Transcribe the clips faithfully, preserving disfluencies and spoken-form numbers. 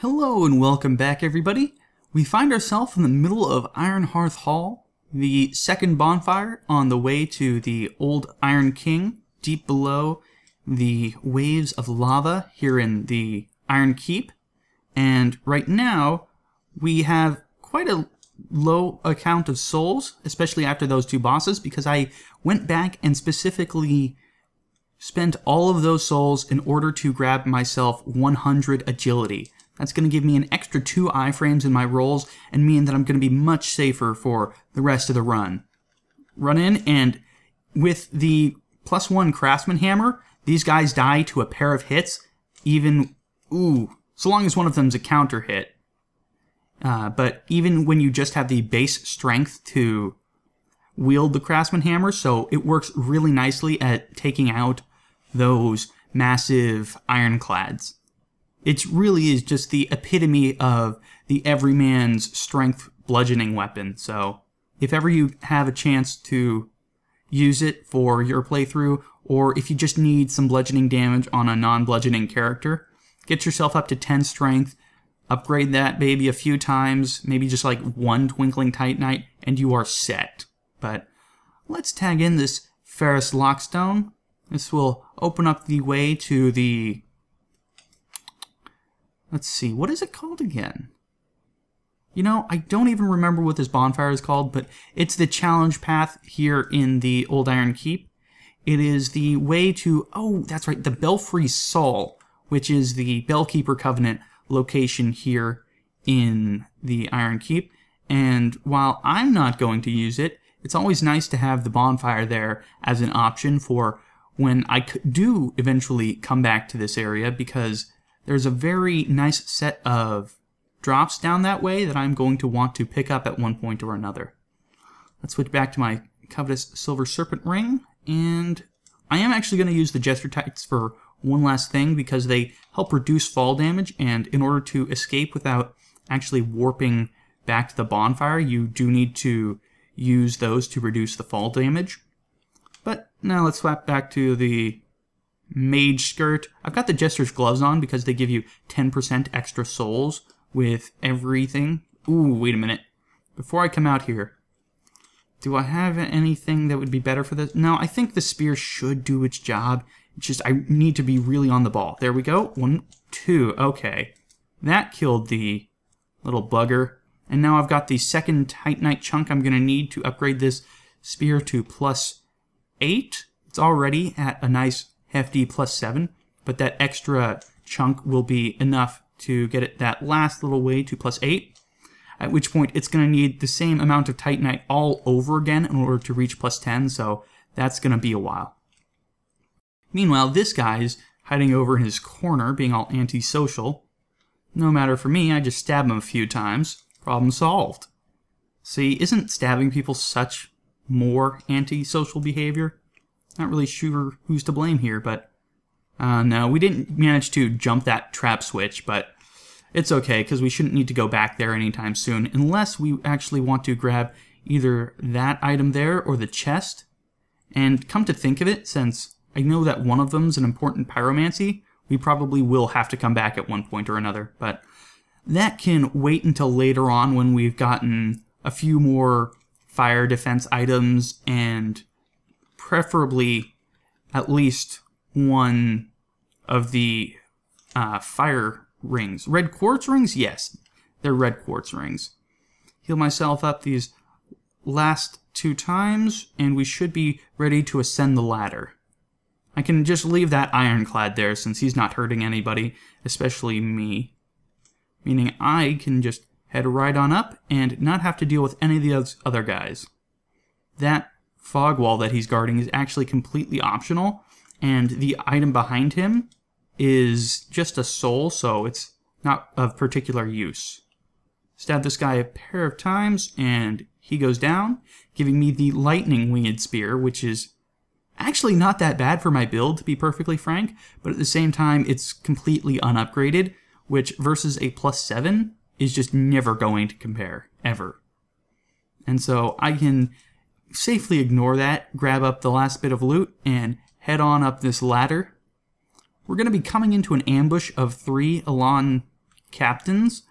Hello and welcome back, everybody. We find ourselves in the middle of Iron Hearth Hall, the second bonfire on the way to the Old Iron King, deep below the waves of lava here in the Iron Keep. And right now, we have quite a low account of souls, especially after those two bosses, because I went back and specifically spent all of those souls in order to grab myself one hundred agility. That's going to give me an extra two iframes in my rolls and mean that I'm going to be much safer for the rest of the run. Run in, and with the plus one Craftsman Hammer, these guys die to a pair of hits, even, ooh, so long as one of them's a counter hit. Uh, but even when you just have the base strength to wield the Craftsman Hammer, so it works really nicely at taking out those massive ironclads. It really is just the epitome of the everyman's strength bludgeoning weapon, so if ever you have a chance to use it for your playthrough, or if you just need some bludgeoning damage on a non-bludgeoning character, get yourself up to ten strength, upgrade that baby a few times, maybe just like one Twinkling Titanite, and you are set. But let's tag in this Ferris Lockstone. This will open up the way to the... Let's see, what is it called again? You know, I don't even remember what this bonfire is called, but it's the challenge path here in the Old Iron Keep. It is the way to, oh, that's right, the Belfry Sol, which is the Bellkeeper Covenant location here in the Iron Keep. And while I'm not going to use it, it's always nice to have the bonfire there as an option for when I do eventually come back to this area, because there's a very nice set of drops down that way that I'm going to want to pick up at one point or another. Let's switch back to my Covetous Silver Serpent Ring, and I am actually going to use the Jester's for one last thing because they help reduce fall damage, and in order to escape without actually warping back to the bonfire, you do need to use those to reduce the fall damage. But now let's swap back to the Mage Skirt. I've got the Jester's gloves on because they give you ten percent extra souls with everything. Ooh, wait a minute. Before I come out here, do I have anything that would be better for this? No, I think the spear should do its job. It's just I need to be really on the ball. There we go. One, two. Okay. That killed the little bugger. And now I've got the second Titanite chunk I'm going to need to upgrade this spear to plus eight. It's already at a nice hefty plus seven, but that extra chunk will be enough to get it that last little way to plus eight, at which point it's going to need the same amount of Titanite all over again in order to reach plus ten, so that's going to be a while. Meanwhile, this guy's hiding over in his corner, being all antisocial. No matter for me, I just stab him a few times. Problem solved. See, isn't stabbing people such more antisocial behavior? Not really sure who's to blame here, but uh, no, we didn't manage to jump that trap switch, but it's okay, because we shouldn't need to go back there anytime soon, unless we actually want to grab either that item there or the chest. And come to think of it, since I know that one of them's an important pyromancy, we probably will have to come back at one point or another, but that can wait until later on when we've gotten a few more fire defense items and preferably at least one of the uh, fire rings. Red quartz rings? Yes, they're red quartz rings. Heal myself up these last two times, and we should be ready to ascend the ladder. I can just leave that ironclad there since he's not hurting anybody, especially me. Meaning I can just head right on up and not have to deal with any of those other guys. That fog wall that he's guarding is actually completely optional, and the item behind him is just a soul, so it's not of particular use. Stab this guy a pair of times, and he goes down, giving me the lightning winged spear, which is actually not that bad for my build, to be perfectly frank, but at the same time, it's completely unupgraded, which versus a plus seven is just never going to compare, ever. And so I can safely ignore that, grab up the last bit of loot, and head on up this ladder. We're going to be coming into an ambush of three Elan captains,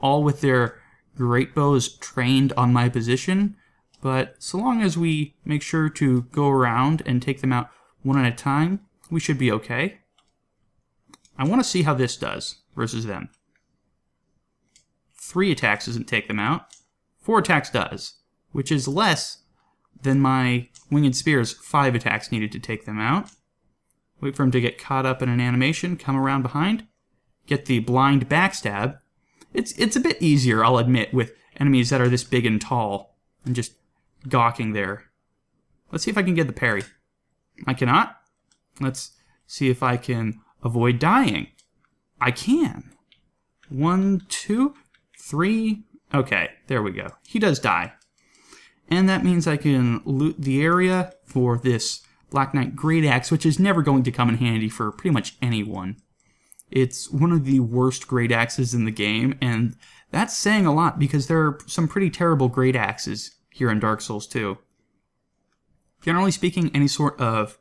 all with their great bows trained on my position, but so long as we make sure to go around and take them out one at a time, we should be okay. I want to see how this does versus them. Three attacks doesn't take them out. Four attacks does, which is less than my winged spear's five attacks needed to take them out. Wait for him to get caught up in an animation, come around behind, get the blind backstab. It's, it's a bit easier, I'll admit, with enemies that are this big and tall and just gawking there. Let's see if I can get the parry. I cannot. Let's see if I can avoid dying. I can. One, two, three. Okay, there we go. He does die. And that means I can loot the area for this Black Knight Great Axe, which is never going to come in handy for pretty much anyone. It's one of the worst great axes in the game, and that's saying a lot because there are some pretty terrible great axes here in Dark Souls two. Generally speaking, any sort of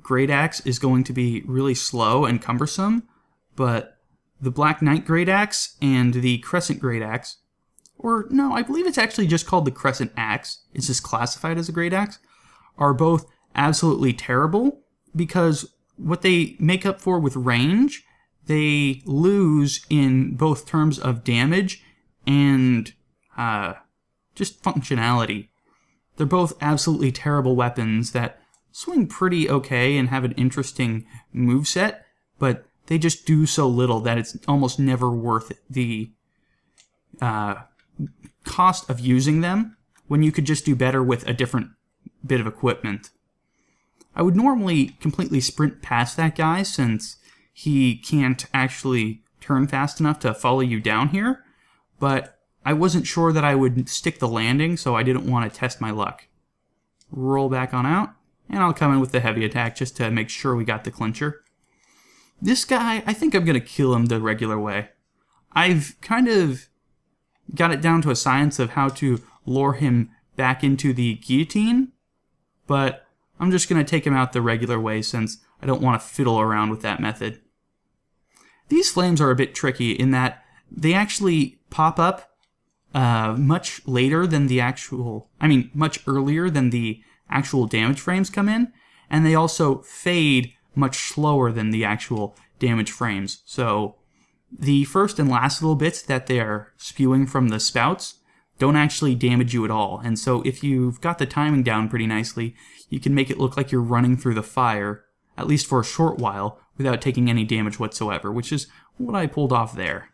great axe is going to be really slow and cumbersome, but the Black Knight Great Axe and the Crescent Great Axe, or no, I believe it's actually just called the Crescent Axe, it's just classified as a great axe, are both absolutely terrible because what they make up for with range, they lose in both terms of damage and uh, just functionality. They're both absolutely terrible weapons that swing pretty okay and have an interesting moveset, but they just do so little that it's almost never worth it. The uh, cost of using them when you could just do better with a different bit of equipment. I would normally completely sprint past that guy since he can't actually turn fast enough to follow you down here, but I wasn't sure that I would stick the landing, so I didn't want to test my luck. Roll back on out, and I'll come in with the heavy attack just to make sure we got the clincher. This guy, I think I'm going to kill him the regular way. I've kind of got it down to a science of how to lure him back into the guillotine, but I'm just going to take him out the regular way since I don't want to fiddle around with that method. These flames are a bit tricky in that they actually pop up uh, much later than the actual, I mean, much earlier than the actual damage frames come in, and they also fade much slower than the actual damage frames. So the first and last little bits that they're spewing from the spouts don't actually damage you at all, and so if you've got the timing down pretty nicely, you can make it look like you're running through the fire, at least for a short while, without taking any damage whatsoever, which is what I pulled off there.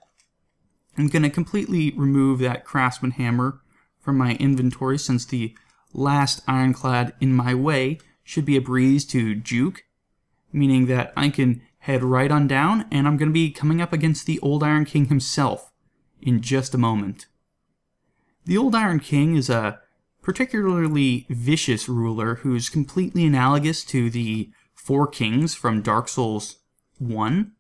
I'm going to completely remove that Craftsman Hammer from my inventory since the last ironclad in my way should be a breeze to juke, meaning that I can head right on down, and I'm going to be coming up against the Old Iron King himself in just a moment. The Old Iron King is a particularly vicious ruler who's completely analogous to the Four Kings from Dark Souls one,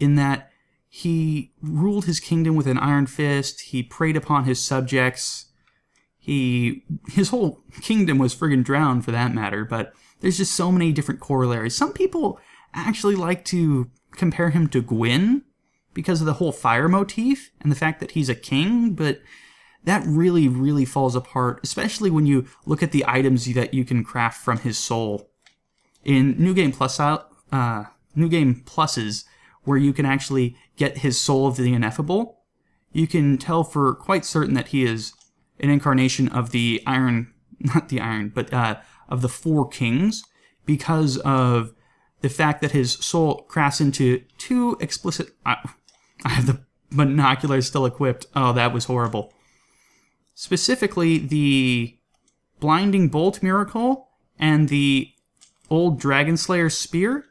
in that he ruled his kingdom with an iron fist, he preyed upon his subjects. He, his whole kingdom was friggin' drowned for that matter, but there's just so many different corollaries. Some people actually like to compare him to Gwyn because of the whole fire motif and the fact that he's a king, but that really, really falls apart, especially when you look at the items that you can craft from his soul. In New Game Plus, uh, New Game Pluses, where you can actually get his Soul of the Ineffable, you can tell for quite certain that he is an incarnation of the Iron, not the Iron, but uh, of the Four Kings, because of the fact that his soul crafts into two explicit... Uh, I have the binoculars still equipped. Oh, that was horrible. Specifically, the Blinding Bolt miracle and the Old Dragonslayer Spear,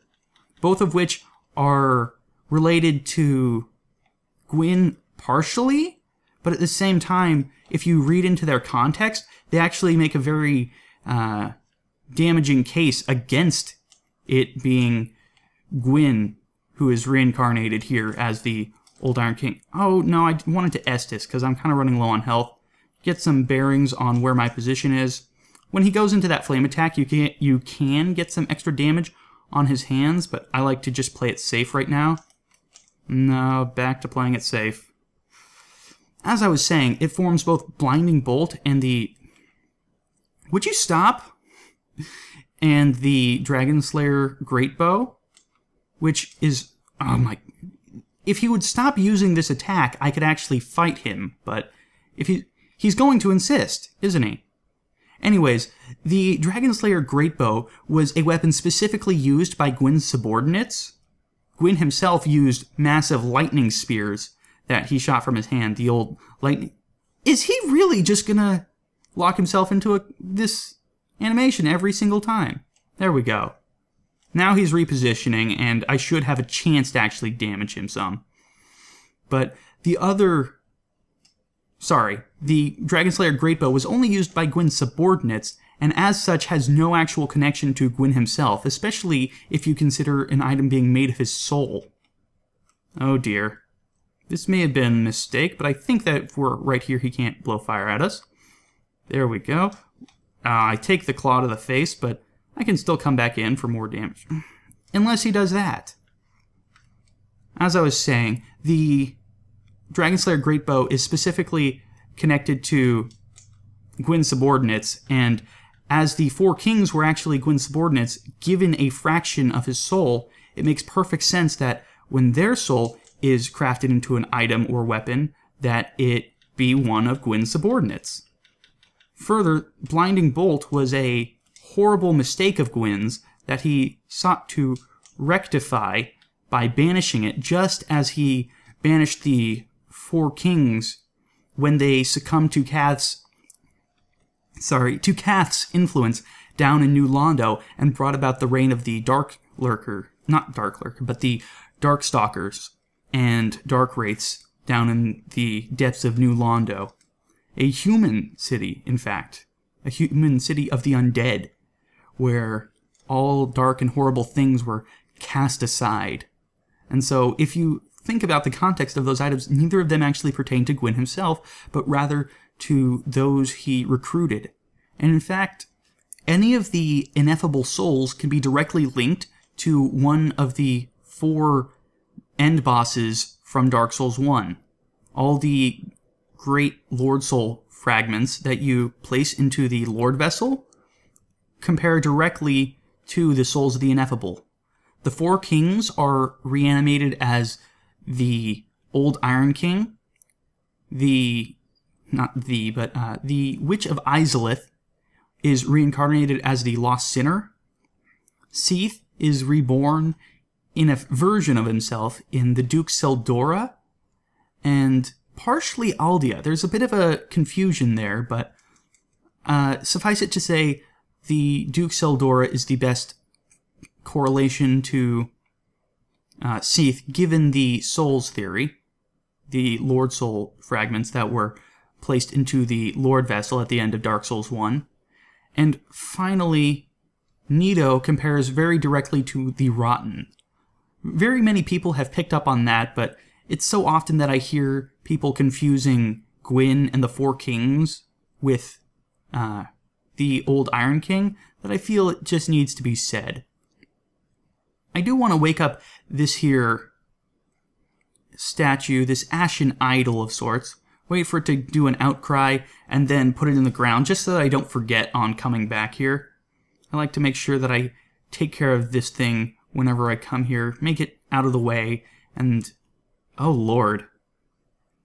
both of which are related to Gwyn partially, but at the same time, if you read into their context, they actually make a very uh, damaging case against it being Gwyn who is reincarnated here as the Old Iron King. Oh, no, I wanted to Estus because I'm kind of running low on health. Get some bearings on where my position is. When he goes into that flame attack, you can, you can get some extra damage on his hands, but I like to just play it safe right now. No, back to playing it safe. As I was saying, it forms both Blinding Bolt and the... Would you stop? And the Dragonslayer Great Bow, which is... Oh my... If he would stop using this attack, I could actually fight him, but if he... He's going to insist, isn't he? Anyways, the Dragonslayer Great Bow was a weapon specifically used by Gwyn's subordinates. Gwyn himself used massive lightning spears that he shot from his hand, the old lightning... Is he really just gonna lock himself into a, this animation every single time? There we go. Now he's repositioning, and I should have a chance to actually damage him some. But the other... Sorry, the Dragonslayer Great Bow was only used by Gwyn's subordinates, and as such has no actual connection to Gwyn himself, especially if you consider an item being made of his soul. Oh dear. This may have been a mistake, but I think that if we're right here he can't blow fire at us. There we go. Uh, I take the claw to the face, but I can still come back in for more damage. Unless he does that. As I was saying, the... Dragonslayer Great Bow is specifically connected to Gwyn's subordinates, and as the Four Kings were actually Gwyn's subordinates, given a fraction of his soul, it makes perfect sense that when their soul is crafted into an item or weapon, that it be one of Gwyn's subordinates. Further, Blinding Bolt was a horrible mistake of Gwyn's that he sought to rectify by banishing it, just as he banished the Four Kings when they succumbed to Kath's, sorry, to Kath's influence down in New Londo and brought about the reign of the Dark Lurker, not Dark Lurker, but the Darkstalkers and Darkwraiths down in the depths of New Londo. A human city, in fact. A human city of the undead, where all dark and horrible things were cast aside. And so if you think about the context of those items, neither of them actually pertain to Gwyn himself, but rather to those he recruited. And in fact, any of the ineffable souls can be directly linked to one of the four end bosses from Dark Souls one. All the great Lord Soul fragments that you place into the Lord Vessel compare directly to the Souls of the Ineffable. The Four Kings are reanimated as the Old Iron King, the, not the, but uh, the Witch of Izalith is reincarnated as the Lost Sinner. Seath is reborn in a version of himself in the Duke Seldora, and partially Aldia. There's a bit of a confusion there, but uh, suffice it to say the Duke Seldora is the best correlation to Uh, Seath, given the Souls theory, the Lord Soul fragments that were placed into the Lord Vessel at the end of Dark Souls one. And finally, Nido compares very directly to the Rotten. Very many people have picked up on that, but it's so often that I hear people confusing Gwyn and the Four Kings with uh, the Old Iron King that I feel it just needs to be said. I do want to wake up this here statue, this ashen idol of sorts, wait for it to do an outcry, and then put it in the ground, just so that I don't forget on coming back here. I like to make sure that I take care of this thing whenever I come here, make it out of the way, and... oh lord.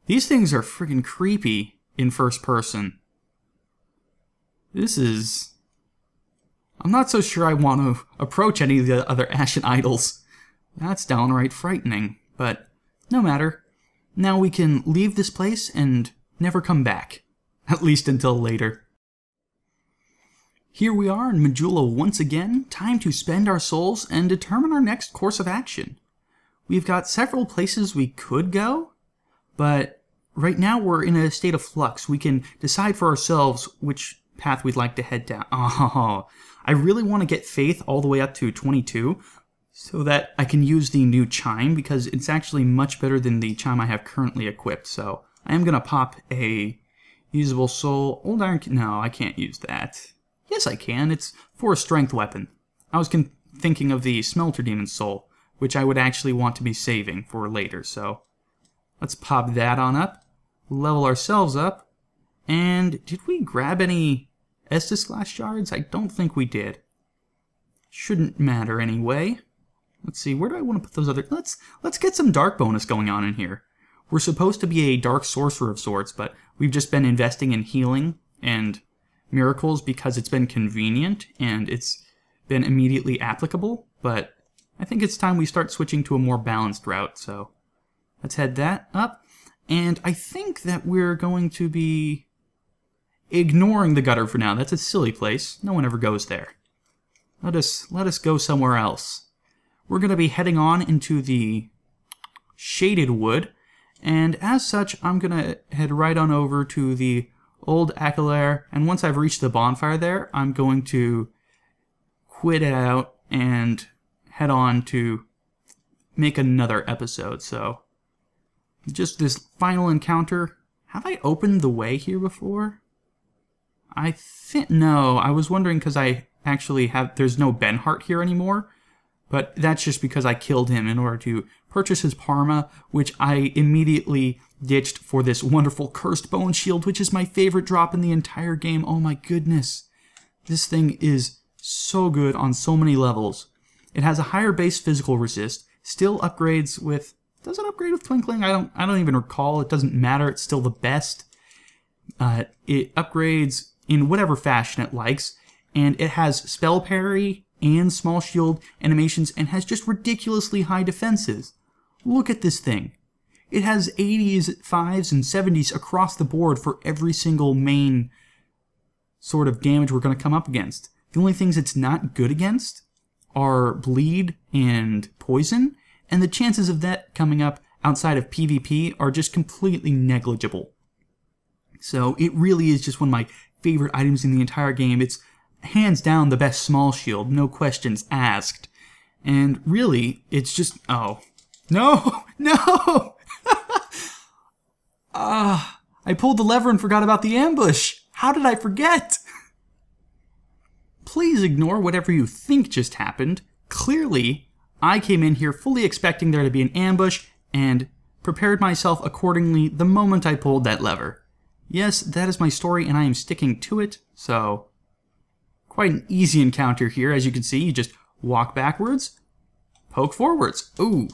These things are freaking creepy in first person. This is... I'm not so sure I want to approach any of the other ashen idols. That's downright frightening, but no matter. Now we can leave this place and never come back, at least until later. Here we are in Majula once again, time to spend our souls and determine our next course of action. We've got several places we could go, but right now we're in a state of flux. We can decide for ourselves which path we'd like to head down. Oh, I really want to get Faith all the way up to twenty-two so that I can use the new chime, because it's actually much better than the chime I have currently equipped. So I am going to pop a usable soul. Old Iron King. No, I can't use that. Yes, I can. It's for a strength weapon. I was con thinking of the Smelter Demon's soul, which I would actually want to be saving for later. So let's pop that on up, level ourselves up, and did we grab any Estus glass shards? I don't think we did. Shouldn't matter anyway. Let's see, where do I want to put those other... Let's let's get some dark bonus going on in here. We're supposed to be a dark sorcerer of sorts, but we've just been investing in healing and miracles because it's been convenient and it's been immediately applicable, but I think it's time we start switching to a more balanced route, so let's head that up. And I think that we're going to be ignoring the gutter for now. That's a silly place. No one ever goes there. Let us, let us go somewhere else. We're going to be heading on into the Shaded Wood, and as such, I'm going to head right on over to the Old Aquilaire, and once I've reached the bonfire there, I'm going to quit it out and head on to make another episode. So, just this final encounter. Have I opened the way here before? I think, no, I was wondering because I actually have, there's no Benhart here anymore, but that's just because I killed him in order to purchase his Parma, which I immediately ditched for this wonderful Cursed Bone Shield, which is my favorite drop in the entire game. Oh my goodness. This thing is so good on so many levels. It has a higher base physical resist, still upgrades with, does it upgrade with Twinkling? I don't, I don't even recall. It doesn't matter. It's still the best. Uh, it upgrades in whatever fashion it likes, and it has spell parry and small shield animations and has just ridiculously high defenses. Look at this thing. It has eighties, fives, and seventies across the board for every single main sort of damage we're going to come up against. The only things it's not good against are bleed and poison, and the chances of that coming up outside of PvP are just completely negligible. So it really is just one of my favorite items in the entire game. It's hands down the best small shield, no questions asked. And really, it's just... oh. No! No! Ah! uh, I pulled the lever and forgot about the ambush! How did I forget? Please ignore whatever you think just happened. Clearly, I came in here fully expecting there to be an ambush and prepared myself accordingly the moment I pulled that lever. Yes, that is my story and I am sticking to it, so... quite an easy encounter here. As you can see, you just walk backwards, poke forwards. Ooh,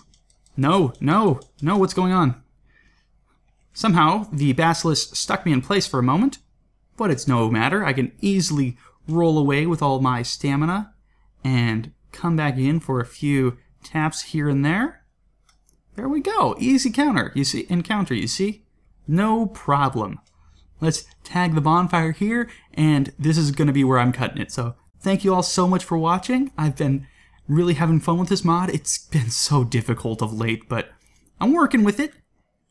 no, no, no, what's going on? Somehow, the basilisk stuck me in place for a moment, but it's no matter. I can easily roll away with all my stamina and come back in for a few taps here and there. There we go, easy counter, you see, encounter, you see? No problem. Let's tag the bonfire here, and this is going to be where I'm cutting it. So thank you all so much for watching. I've been really having fun with this mod. It's been so difficult of late, but I'm working with it.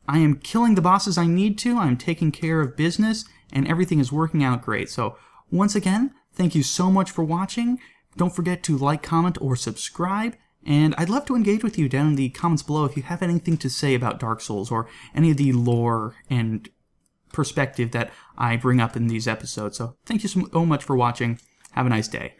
I am killing the bosses I need to. I'm taking care of business, and everything is working out great. So once again, thank you so much for watching. Don't forget to like, comment, or subscribe. And I'd love to engage with you down in the comments below if you have anything to say about Dark Souls or any of the lore and perspective that I bring up in these episodes. So thank you so much for watching. Have a nice day.